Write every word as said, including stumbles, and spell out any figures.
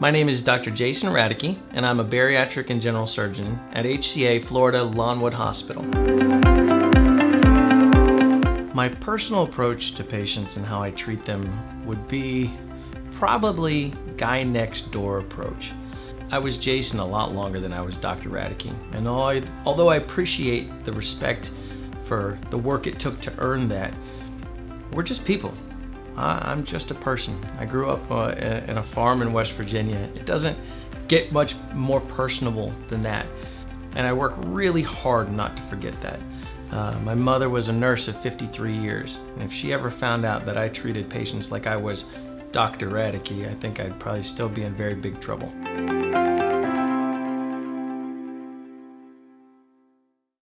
My name is Doctor Jason Radecke, and I'm a bariatric and general surgeon at H C A Florida Lawnwood Hospital. My personal approach to patients and how I treat them would be probably guy next door approach. I was Jason a lot longer than I was Doctor Radecke, and although I appreciate the respect for the work it took to earn that, we're just people. I'm just a person. I grew up uh, in a farm in West Virginia. It doesn't get much more personable than that. And I work really hard not to forget that. Uh, my mother was a nurse of fifty-three years. And if she ever found out that I treated patients like I was Doctor Radecke, I think I'd probably still be in very big trouble.